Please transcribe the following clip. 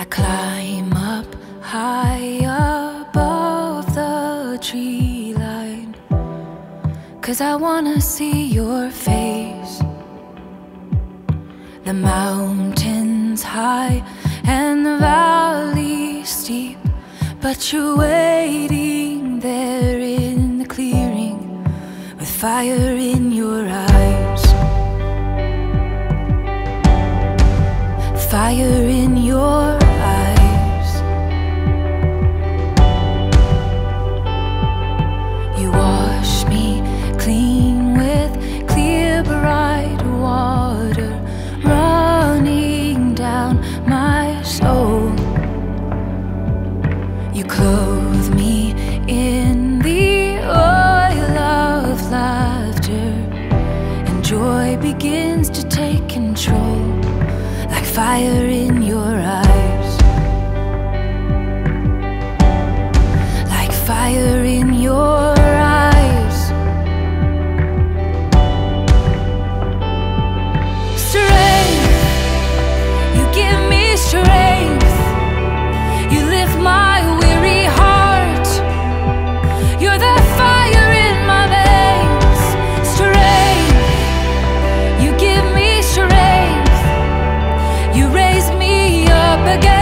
I climb up high above the tree line, 'cause I wanna see your face. The mountain's high and the valley steep, but you're waiting there in the clearing with fire in your eyes. Fire in your eyes. You wash me clean with clear bright water running down my soul. You clothe me in the oil of laughter, and joy begins to take control. Fire in your eyes, like fire in your eyes. Strength, you give me strength. You lift my weary heart. You're the fire in my veins. Strength, you give me strength. You raise me up again.